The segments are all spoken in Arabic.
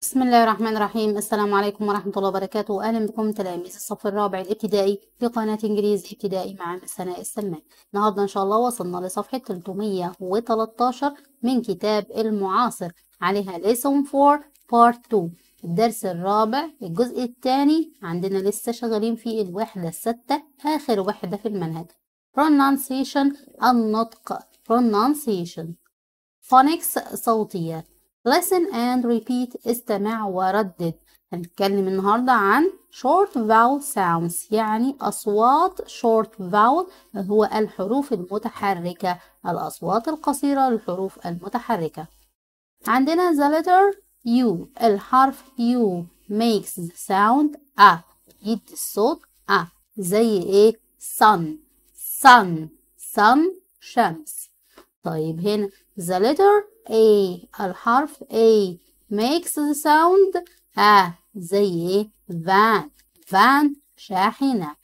بسم الله الرحمن الرحيم. السلام عليكم ورحمة الله وبركاته. أهلا بكم تلاميذ الصف الرابع الابتدائي في قناة إنجليزي ابتدائي مع سناء السمان. النهارده إن شاء الله وصلنا لصفحة 313 من كتاب المعاصر، عليها lesson 4 part 2، الدرس الرابع الجزء الثاني. عندنا لسه شغالين في الوحدة الستة، آخر وحدة في المنهج، pronunciation النطق، pronunciation phonics صوتيات. Listen and repeat استمع وردد. هنتكلم النهاردة عن short vowel sounds، يعني أصوات short vowel هو الحروف المتحركة، الأصوات القصيرة للحروف المتحركة. عندنا the letter U، الحرف U makes the sound A، يدي الصوت A، زي إيه؟ sun sun sun شمس. طيب هنا the letter A، الحرف A makes the sound A، زي إيه؟ van van شاحنة.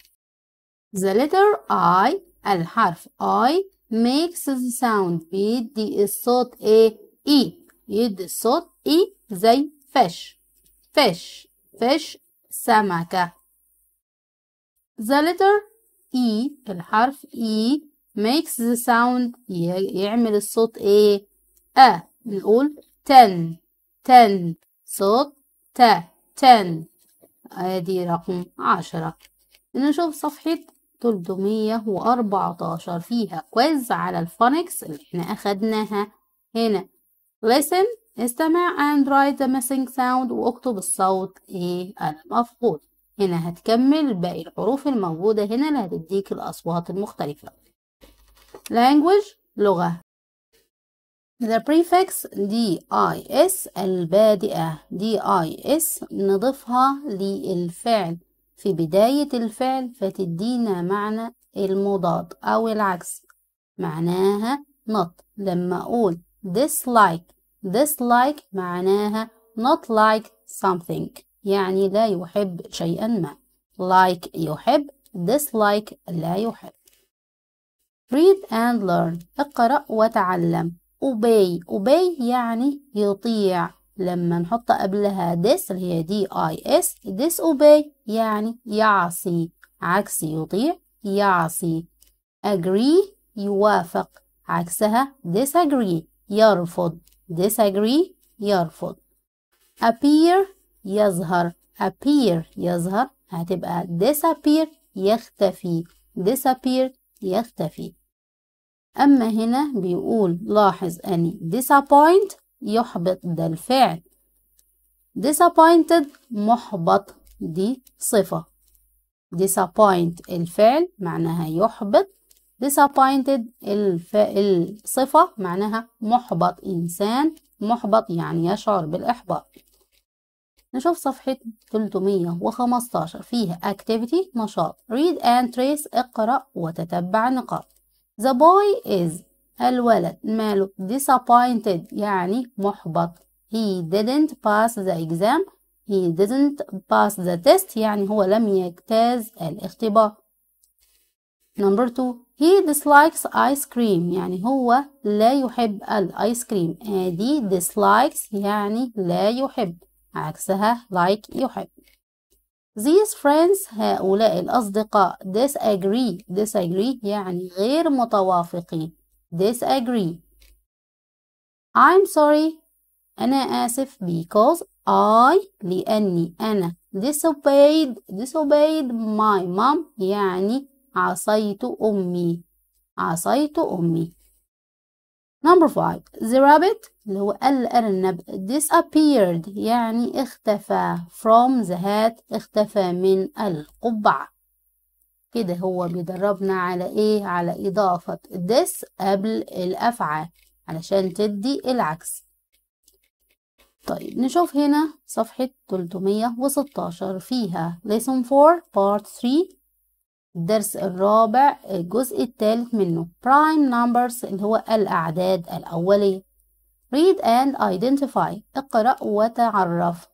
the letter I، الحرف I makes the sound، بيدي الصوت إيه؟ E، يدي الصوت E، زي fish fish fish سمكة. the letter E، الحرف E makes the sound، يعمل الصوت إيه؟ أ، نقول ten ten صوت تا ten. ادي رقم 10. نشوف صفحة 314 فيها كويز على الفونكس اللي احنا أخدناها. هنا listen استمع and write the missing sound، واكتب الصوت ايه المفقود. هنا هتكمل باقي الحروف الموجودة هنا اللي هتديك الأصوات المختلفة. language لغة. The prefix dis البادئة، dis نضيفها للفعل في بداية الفعل فتدينا معنى المضاد أو العكس، معناها not. لما أقول dislike dislike معناها not like something، يعني لا يحب شيئا ما، like يحب، dislike لا يحب. read and learn اقرأ وتعلم. obey obey يعني يطيع، لما نحط قبلها dis اللي هي dis disobey يعني يعصي، عكس يطيع يعصي. agree يوافق، عكسها disagree يرفض، disagree يرفض. appear يظهر، appear يظهر هتبقى disappear يختفي، disappear يختفي. أما هنا بيقول لاحظ أني disappoint يحبط، ده الفعل، disappointed محبط، دي صفة، disappoint الفعل معناها يحبط، disappointed الصفة معناها محبط، إنسان محبط يعني يشعر بالإحباط. نشوف صفحة 315 فيها activity نشاط. read and trace اقرأ وتتبع نقاط. The boy is الولد ماله disappointed يعني محبط، he didn't pass the exam he didn't pass the test يعني هو لم يجتاز الاختبار. number 2 he dislikes ice cream يعني هو لا يحب الايس كريم، ادي dislikes يعني لا يحب، عكسها like يحب. these friends هؤلاء الأصدقاء disagree disagree يعني غير متوافقين، disagree. I'm sorry أنا آسف because I لأني أنا disobeyed my mom يعني عصيت أمي، عصيت أمي. number 5 the rabbit اللي هو الأرنب disappeared يعني اختفى، from the hat اختفى من القبعة. كده هو بيدربنا على ايه؟ على إضافة this قبل الأفعال علشان تدي العكس. طيب نشوف هنا صفحة 316 فيها lesson 4 part 3 الدرس الرابع الجزء الثالث منه prime numbers اللي هو الأعداد الأولية. read and identify اقرأ وتعرف.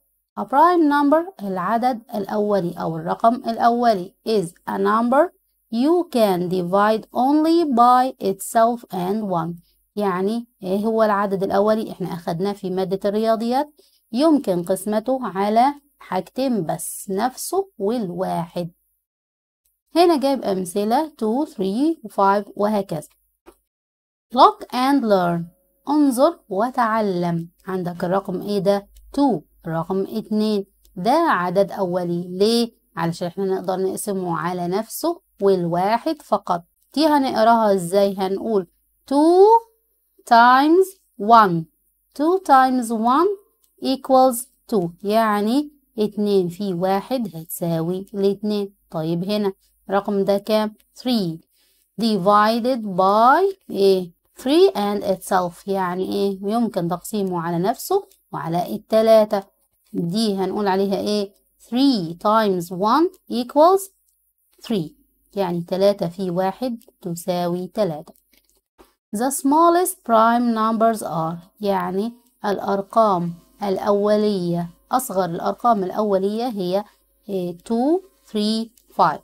a prime number العدد الأولي أو الرقم الأولي is a number you can divide only by itself and 1 يعني إيه هو العدد الأولي؟ إحنا أخدناه في مادة الرياضيات يمكن قسمته على حاجتين بس، نفسه والواحد. هنا جايب أمثلة 2 3 5 وهكذا. Look and learn، انظر وتعلم. عندك الرقم ايه ده؟ 2. رقم 2 ده عدد أولي، ليه؟ علشان احنا نقدر نقسمه على نفسه والواحد فقط. دي هنقراها ازاي؟ هنقول 2 times 1. 2 times 1 equals 2، يعني 2 في 1 هتساوي 2. طيب هنا رقم ده كام؟ 3 divided by ايه؟ 3 and itself، يعني ايه؟ يمكن تقسيمه على نفسه وعلى 3. دي هنقول عليها ايه؟ 3 times 1 equals 3، يعني 3 في 1 تساوي 3. The smallest prime numbers are، يعني الأرقام الأولية، أصغر الأرقام الأولية هي 2 3 5.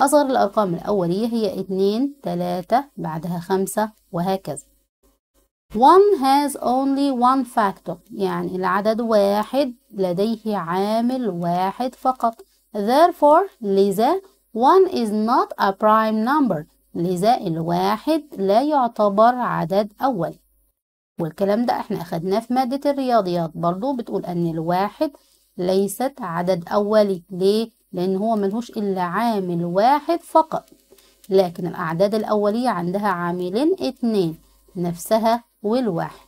أصغر الأرقام الأولية هي 2 3 بعدها 5 وهكذا. One has only one factor، يعني العدد واحد لديه عامل واحد فقط. Therefore لذا one is not a prime number، لذا الواحد لا يعتبر عدد أول. والكلام ده احنا أخدناه في مادة الرياضيات برضو، بتقول أن الواحد ليست عدد أولي، ليه؟ لأن هو ملهوش إلا عامل واحد فقط. لكن الأعداد الأولية عندها عاملين 2، نفسها والواحد.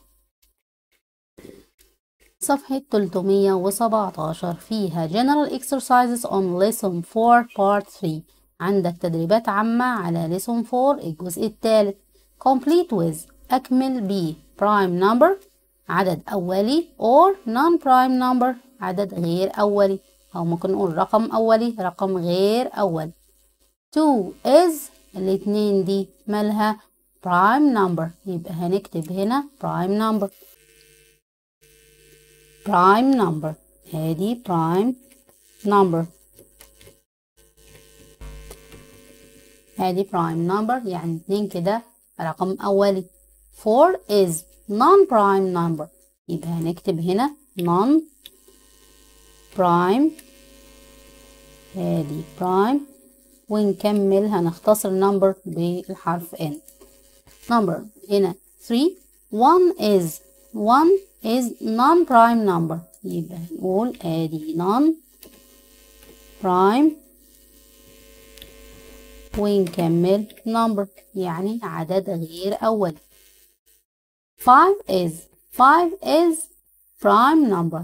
صفحة 317 فيها General Exercises on Lesson 4 Part 3. عندك تدريبات عامة على Lesson 4 الجزء الثالث. Complete with، أكمل ب prime number عدد أولي or non-prime number عدد غير أولي، أو ممكن نقول رقم أولي رقم غير أولي. 2 is، الاتنين دي مالها؟ prime number، يبقى هنكتب هنا prime number. prime number هادي prime number، هادي prime number، يعني 2 كده رقم أولي. 4 is non-prime number، يبقى هنكتب هنا non-prime، هادي prime، ونكمل هنختصر number بالحرف n. number هنا 3. 1 is non-prime number، يبقى هنقول ادي non-prime ونكمل number، يعني عدد غير أول. 5 is prime number،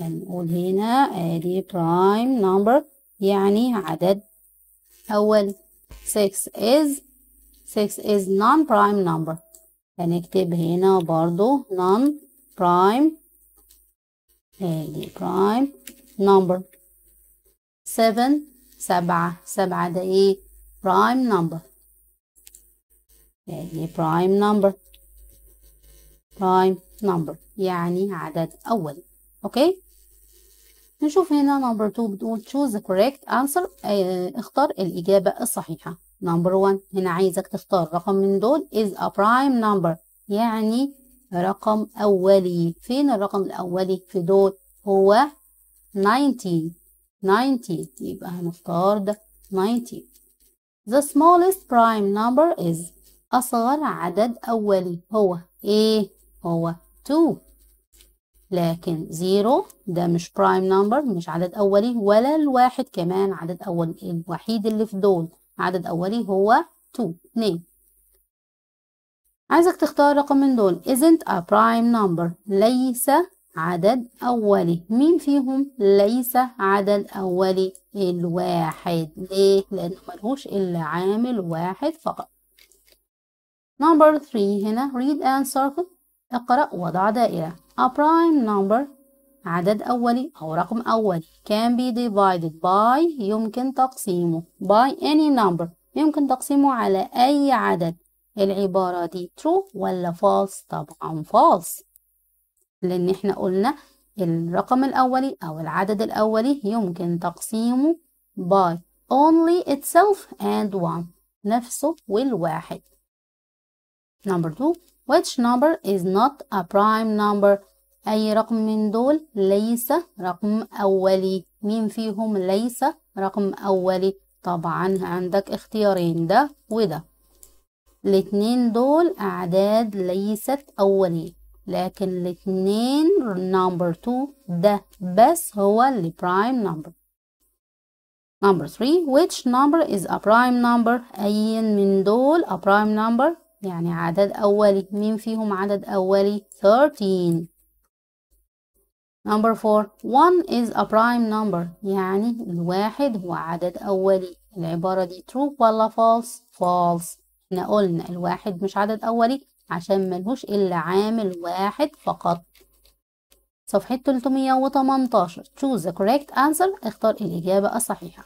هنقول هنا ادي prime number، يعني عدد أول. 6 is non-prime number، هنكتب هنا برضو non-prime، ادي prime number. 7 ده ايه؟ prime number، ادي prime number يعني عدد أول. اوكي، نشوف هنا number 2 بتقول choose the correct answer، اختار الإجابة الصحيحة. نمبر 1 هنا عايزك تختار رقم من دول is a prime number، يعني رقم أولي. فين الرقم الأولي في دول؟ هو 19، يبقى هنختار ده 19. The smallest prime number is، أصغر عدد أولي هو إيه؟ هو 2. لكن 0 ده مش prime number، مش عدد أولي، ولا الواحد كمان عدد أولي. الوحيد اللي في دول عدد أولي هو 2. عايزك تختار رقم من دول isn't a prime number، ليس عدد أولي. مين فيهم ليس عدد أولي؟ الواحد، ليه؟ لأنه ملهوش إلا عامل واحد فقط. number 3 هنا read and circle، اقرأ وضع دائرة. a prime number عدد أولي أو رقم أولي can be divided by، يمكن تقسيمه by any number، يمكن تقسيمه على أي عدد. العبارة دي true ولا false؟ طبعا false، لأن احنا قلنا الرقم الأولي أو العدد الأولي يمكن تقسيمه by only itself and 1، نفسه والواحد. number 2 which number is not a prime number، أي رقم من دول ليس رقم أولي. مين فيهم ليس رقم أولي؟ طبعا عندك اختيارين ده وده. الاتنين دول أعداد ليست أولي، لكن الاتنين نمبر 2، ده بس هو اللي prime number. Number 3 which number is a prime number؟ أي من دول a prime number يعني عدد أولي. مين فيهم عدد أولي؟ 13. Number 4 1 is a prime number يعني الواحد هو عدد أولي. العبارة دي true ولا false؟ false. احنا قلنا الواحد مش عدد أولي عشان ملهوش إلا عامل واحد فقط. صفحة 318 choose the correct answer، اختار الإجابة الصحيحة.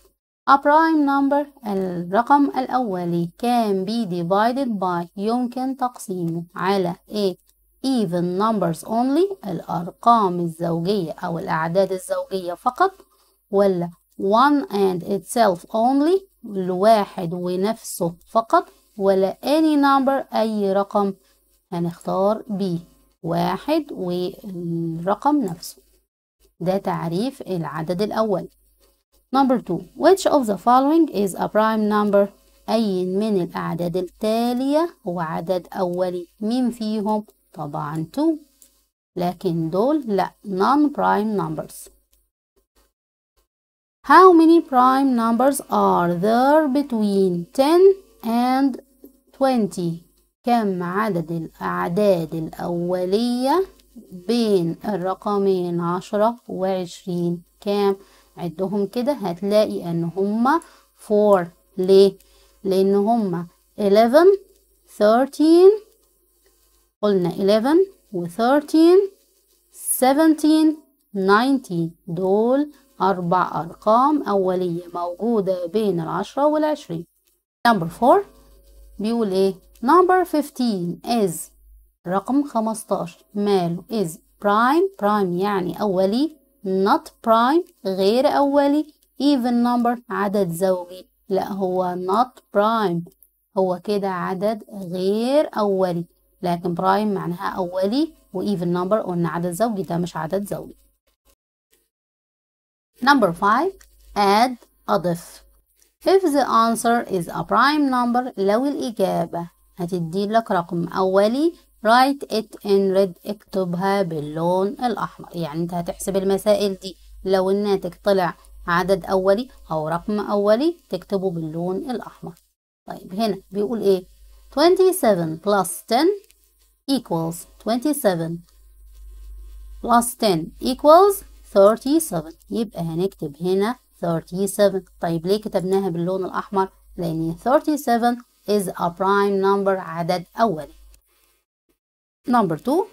A prime number الرقم الأولي can be divided by يمكن تقسيمه على A even numbers only الأرقام الزوجية أو الأعداد الزوجية فقط، ولا one and itself only الواحد ونفسه فقط، ولا any number أي رقم. هنختار B واحد والرقم نفسه. ده تعريف العدد الأول. Number 2 which of the following is a prime number؟ أي من الأعداد التالية هو عدد أولي. مين فيهم؟ طبعا 2، لكن دول لا non prime numbers. How many prime numbers are there between 10 and 20؟ كم عدد الأعداد الأولية بين الرقمين 10 و20؟ كام؟ عدهم كده هتلاقي ان هما 4. ليه؟ لان هما 11 13 قلنا 11 و 13 17 19. دول 4 ارقام اولية موجودة بين 10 و 20. Number 4 بيقول ايه؟ Number 15 is رقم 15 ماله is prime. prime يعني أولي، not prime غير أولي، even number عدد زوجي. لا هو not prime، هو كده عدد غير أولي، لكن prime معناها أولي و even number قلنا عدد زوجي، ده مش عدد زوجي. Number 5 add أضف. If the answer is a prime number لو الإجابة هتدي لك رقم أولي write it in red، اكتبها باللون الأحمر. يعني انت هتحسب المسائل دي لو الناتج طلع عدد أولي أو رقم أولي تكتبه باللون الأحمر. طيب هنا بيقول ايه؟ 27 plus 10 equals 27 plus 10 equals 37. يبقى هنكتب هنا 37. طيب ليه كتبناها باللون الأحمر؟ لأن 37 is a prime number عدد أولي. Number 2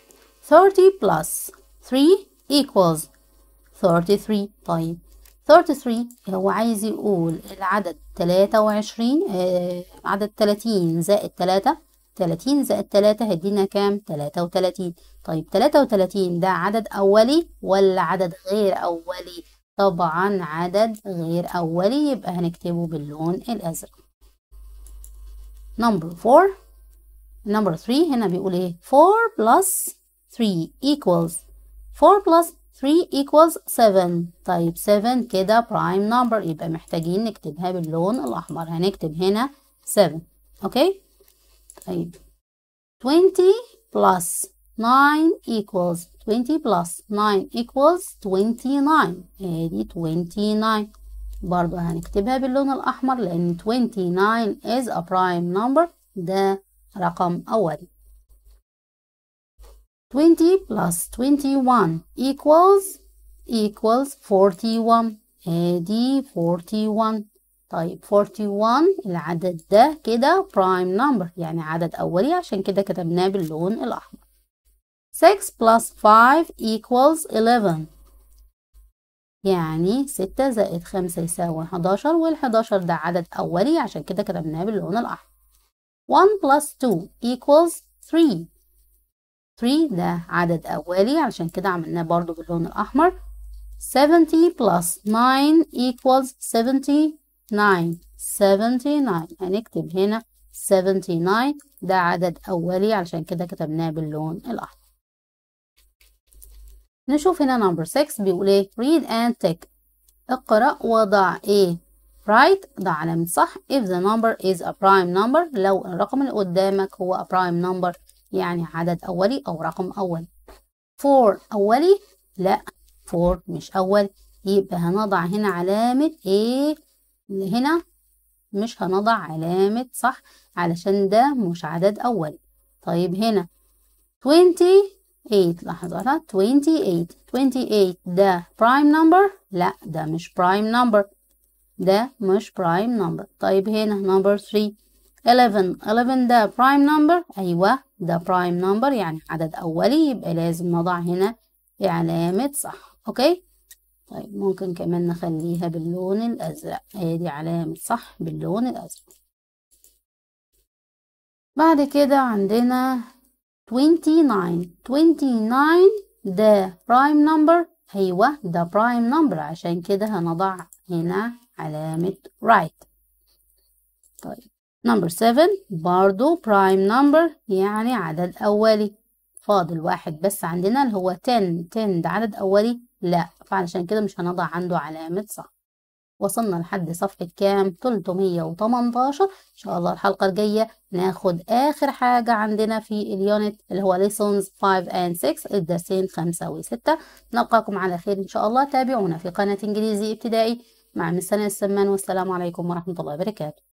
30 plus 3 equals 33. طيب 33 هو عايز يقول العدد 23 عدد 30 زائد 3 30 زائد 3 هيدينا كام؟ 33. طيب 33 ده عدد أولي ولا عدد غير أولي؟ طبعا عدد غير أولي، يبقى هنكتبه باللون الأزرق. Number 4 Number 3 هنا بيقول ايه؟ 4 plus 3 equals 7. طيب 7 كده prime number، يبقى محتاجين نكتبها باللون الأحمر. هنكتب هنا 7. اوكي؟ طيب 20 plus 9 equals 29. ادي 29 برضه هنكتبها باللون الأحمر، لأن 29 is a prime number، ده رقم أولي. 20 plus 21 equals 41. ادي 41. طيب 41 العدد ده كده prime number يعني عدد أولي، عشان كده كتبناه باللون الأحمر. 6 plus 5 equals 11. يعني 6 زائد 5 يساوي 11، وال11 ده عدد أولي عشان كده كتبناه باللون الأحمر. 1 plus 2 equals 3. 3 ده عدد أولي عشان كده عملناه برضو باللون الأحمر. 70 plus 9 equals 79. هنكتب هنا 79 ده عدد أولي عشان كده كتبناه باللون الأحمر. نشوف هنا نمبر 6 بيقول ايه؟ read and tick. اقرأ وضع ايه؟ write. ده علامة صح. if the number is a prime number. لو الرقم اللي قدامك هو a prime number يعني عدد أولي أو رقم أولي. for أولي؟ لا for مش أولي. يبقى هنضع هنا علامة ايه؟ هنا مش هنضع علامة صح علشان ده مش عدد أولي. طيب هنا 28 لحظة على 28 ده prime number. لا ده مش prime number. طيب هنا number 3 11 ده prime number. أيوة ده prime number يعني عدد أولي يبقى لازم نضع هنا علامة صح. أوكي طيب ممكن كمان نخليها باللون الأزرق. ادي علامة صح باللون الأزرق. بعد كده عندنا 29 ده prime number. أيوة ده prime number عشان كده هنضع هنا علامة right. طيب number 7 برضو prime number يعني عدد أولي. فاضل واحد بس عندنا اللي هو 10 ده عدد أولي لا فعلشان كده مش هنضع عنده علامة صح. وصلنا لحد صفحة كام؟ 318. إن شاء الله الحلقة الجاية ناخد آخر حاجة عندنا في اليونت اللي هو lessons 5 and 6 الدرسين 5 و 6. نلقاكم على خير إن شاء الله. تابعونا في قناة إنجليزي ابتدائي مع مس سناء السمان والسلام عليكم ورحمة الله وبركاته.